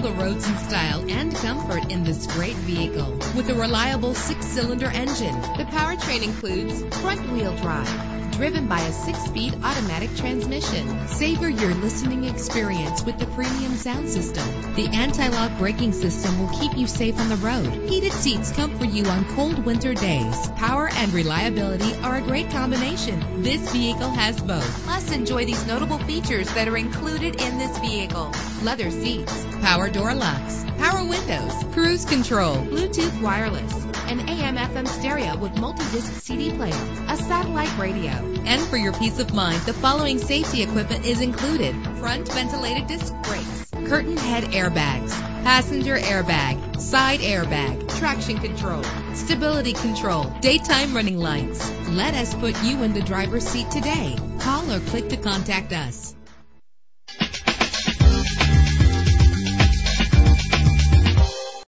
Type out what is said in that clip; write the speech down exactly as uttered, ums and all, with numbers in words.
Show the roads in style and comfort in this great vehicle. With a reliable six-cylinder engine, the powertrain includes front-wheel drive, driven by a six-speed automatic transmission. Savor your listening experience with the premium sound system. The anti-lock braking system will keep you safe on the road. Heated seats comfort you on cold winter days. Power and reliability are a great combination. This vehicle has both. Plus, enjoy these notable features that are included in this vehicle: leather seats, power door locks, power windows, cruise control, Bluetooth wireless, an A M F M stereo with multi-disc C D player, a satellite radio. And for your peace of mind, the following safety equipment is included: front ventilated disc brakes, curtain head airbags, passenger airbag, side airbag, traction control, stability control, daytime running lights. Let us put you in the driver's seat today. Call or click to contact us.